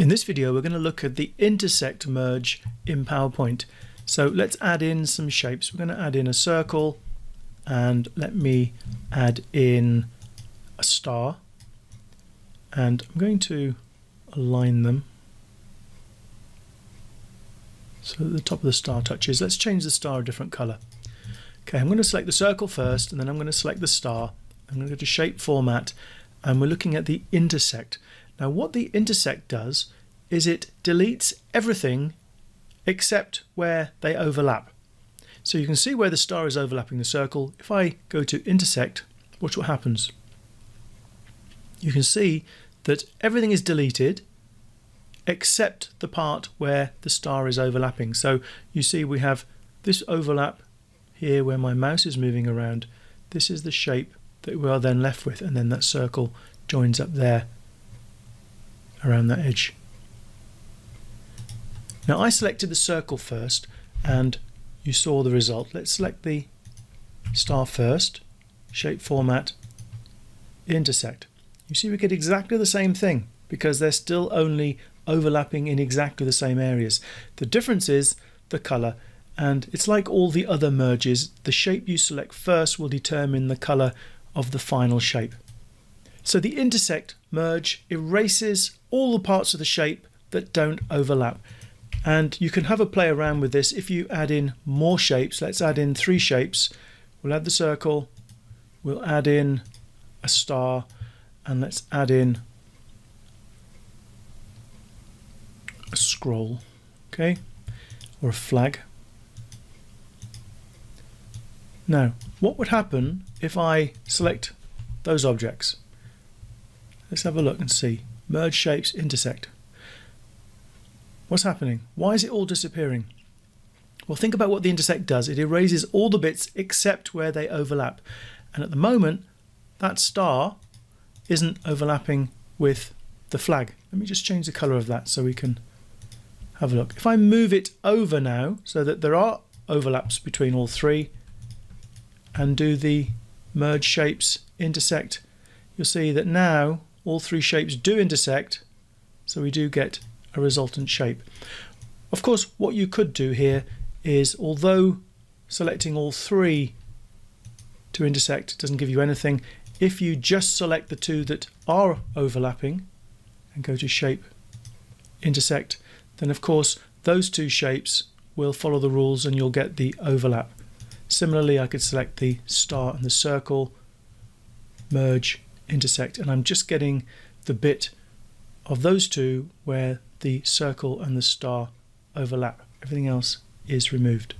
In this video, we're going to look at the intersect merge in PowerPoint. So let's add in some shapes. We're going to add in a circle, and let me add in a star. And I'm going to align them so that the top of the star touches. Let's change the star a different color. Okay, I'm going to select the circle first, and then I'm going to select the star. I'm going to go to Shape Format, and we're looking at the intersect. Now, what the intersect does is it deletes everything except where they overlap. So you can see where the star is overlapping the circle. If I go to intersect, watch what happens. You can see that everything is deleted except the part where the star is overlapping. So you see we have this overlap here where my mouse is moving around. This is the shape that we are then left with, and then that circle joins up there around that edge. Now I selected the circle first and you saw the result. Let's select the star first, Shape Format, Intersect. You see we get exactly the same thing because they're still only overlapping in exactly the same areas. The difference is the color, and it's like all the other merges, the shape you select first will determine the color of the final shape. So the intersect merge erases all the parts of the shape that don't overlap. And you can have a play around with this if you add in more shapes. Let's add in 3 shapes. We'll add the circle, we'll add in a star, and let's add in a scroll, okay, or a flag. Now, what would happen if I select those objects? Let's have a look and see. Merge shapes, intersect. What's happening? Why is it all disappearing? Well, think about what the intersect does. It erases all the bits except where they overlap. And at the moment, that star isn't overlapping with the flag. Let me just change the color of that so we can have a look. If I move it over now so that there are overlaps between all 3 and do the merge shapes, intersect, you'll see that now all 3 shapes do intersect, so we do get a resultant shape. Of course, what you could do here is, although selecting all 3 to intersect doesn't give you anything, if you just select the 2 that are overlapping and go to Shape, Intersect, then of course those 2 shapes will follow the rules and you'll get the overlap. Similarly, I could select the star and the circle, merge, intersect, and I'm just getting the bit of those 2 where the circle and the star overlap. Everything else is removed.